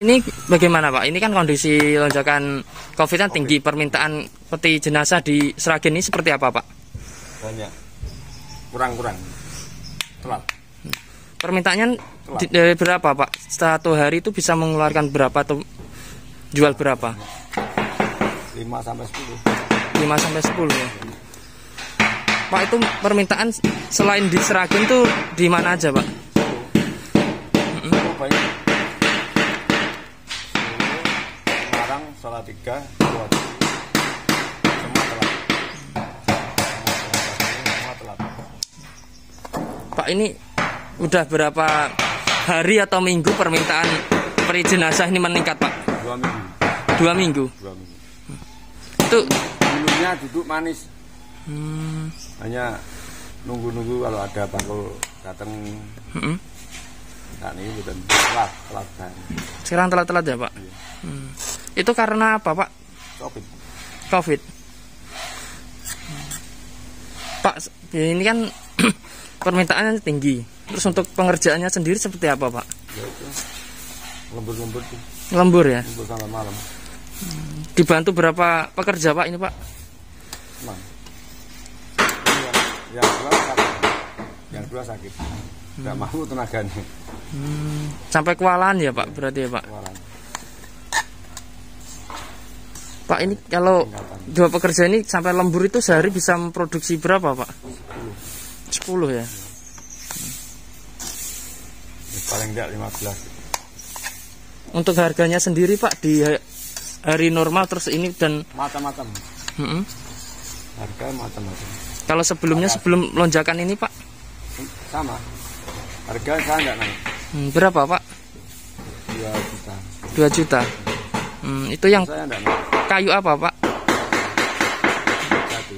Ini bagaimana Pak? Ini kan kondisi lonjakan COVID-nya tinggi, permintaan peti jenazah di Sragen ini seperti apa Pak? Banyak, kurang-kurang, telat. Permintaannya dari berapa Pak? Satu hari itu bisa mengeluarkan berapa atau jual berapa? 5-10. 5-10 ya. Pak, itu permintaan selain di Sragen tuh di mana aja Pak? Salah tiga, dua, semua telat. Pak, ini udah berapa hari atau minggu permintaan peti jenazah ini meningkat Pak? 2 minggu. 2 minggu. Itu dulunya duduk manis. Hanya nunggu kalau ada bakul datang. Nah, ini bukan telat. Sekarang telat ya Pak? Iya. Itu karena apa Pak? COVID. Pak, ini kan permintaannya tinggi. Terus untuk pengerjaannya sendiri seperti apa Pak? Ya, lembur-lembur. Lembur ya? Lembur sampai malam. Dibantu berapa pekerja Pak ini Pak? Yang dua sakit. Nggak mampu tenaganya. Sampai kewalahan ya Pak? Berarti ya Pak? Kewalahan. Pak, ini kalau dua pekerja ini sampai lembur itu sehari bisa memproduksi berapa Pak? 10 ya? Paling enggak 15. Untuk harganya sendiri Pak, di hari normal terus ini dan macam-macam. Harga macam-macam. Kalau sebelumnya, sebelum lonjakan ini Pak? Sama, harga saya enggak naik. Berapa Pak? 2 juta. 2 juta? Itu yang saya enggak naik. Kayu apa Pak? Jati.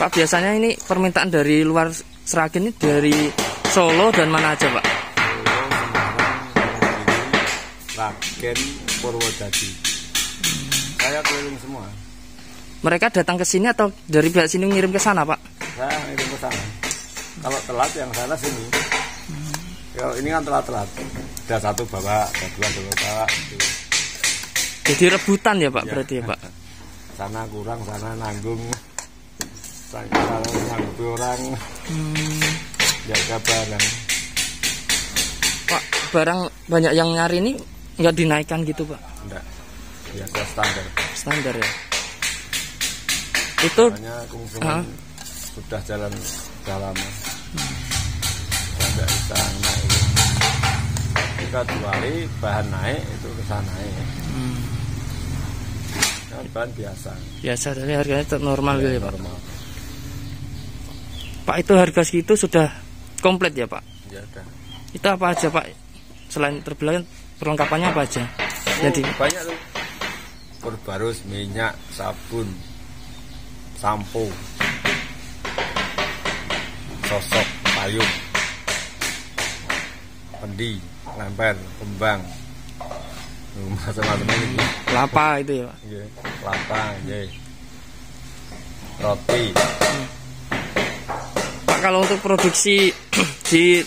Pak, biasanya ini permintaan dari luar Sragen ini dari Solo dan mana aja Pak? Semarang, Sragen, Purwodadi. Saya keliling semua. Mereka datang ke sini atau dari pihak sini ngirim ke sana Pak? Saya ngirim ke sana. Kalau telat yang sana sini. Kalau ini kan telat-telat. Ada satu bawa, ada dua bawa. Gitu. Jadi rebutan ya Pak? Ya. Berarti ya Pak? Sana kurang, sana nanggung. Sana nanggung orang. Jaga barang. Pak, barang banyak yang nyari ini nggak dinaikkan gitu Pak? Enggak. Biasa standar. Standar ya? Itu sudah jalan sudah lama. Kita juali bahan naik itu kesana naik. Nah, bahan biasa tapi harganya normal gitu ya Pak? Normal. Pak, itu harga segitu sudah komplit ya Pak? Ya udah. Itu apa aja Pak? Selain terbelah perlengkapannya apa aja? Jadi banyak tuh. Perbarus, minyak, sabun, sampo, sosok, payung, pendi, lemper, kembang, macam-macam ini. Kelapa itu ya Pak? Iya, kelapa, roti. Pak, kalau untuk produksi di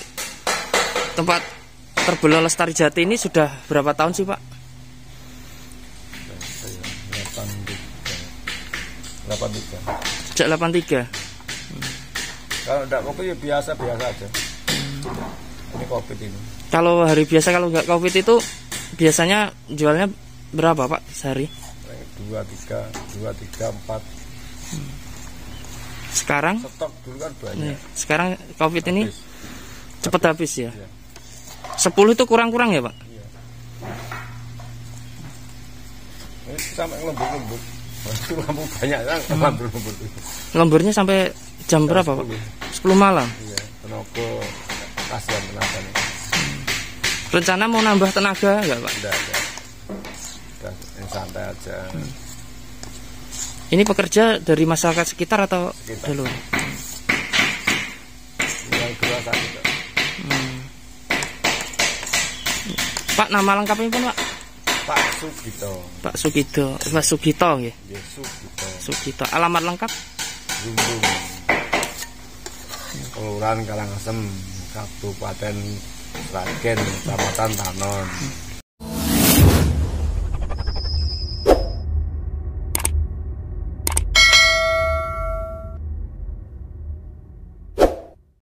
tempat terbelah Lestari Jati ini sudah berapa tahun sih Pak? 83. Sejak 83? Kalau enggak kopi ya biasa-biasa aja. Ini COVID ini. Kalau hari biasa, kalau nggak COVID itu biasanya jualnya berapa Pak sehari? 2, 3, 4. Sekarang? Stok dulu kan banyak. Sekarang COVID habis. Ini cepat habis ya. Iya. 10 itu kurang-kurang ya Pak? Iya. Ini sampai lembur-lembur. Lampu banyak kan? Lembur-lembur. Lemburnya sampai jam berapa Pak? 10 malam. Iya. Tenaga. Kasihan tenaga nih. Rencana mau nambah tenaga enggak Pak? Enggak. Yang santai aja. Ini pekerja dari masyarakat sekitar atau dari luar? Yang kedua sakit. Pak, nama lengkapnya pun Pak? Pak Sugito. Pak Sugito. Pak Sugito ya? Ya, Sugito. Alamat lengkap? Kelurahan Karangasem. Kabupaten Sragen, Kecamatan Tanon.